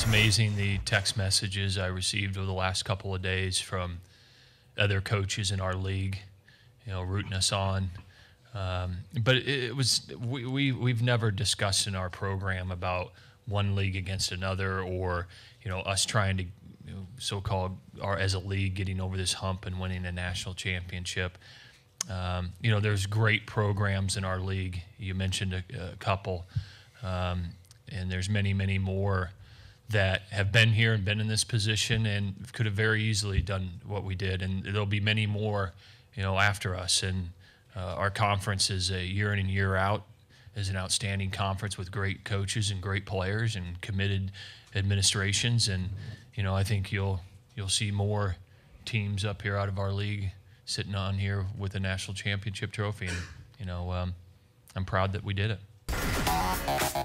it's amazing the text messages I received over the last couple of days from other coaches in our league, you know, rooting us on. But it was we've never discussed in our program about one league against another, or you know, us trying to, you know, so-called, or as a league, getting over this hump and winning a national championship. You know, there's great programs in our league. You mentioned a couple, and there's many more that have been here and been in this position and could have very easily done what we did. And there'll be many more, you know, after us. And our conference is a year in and year out is an outstanding conference with great coaches and great players and committed administrations. And, you know, I think you'll see more teams up here out of our league sitting on here with a national championship trophy. And, you know, I'm proud that we did it.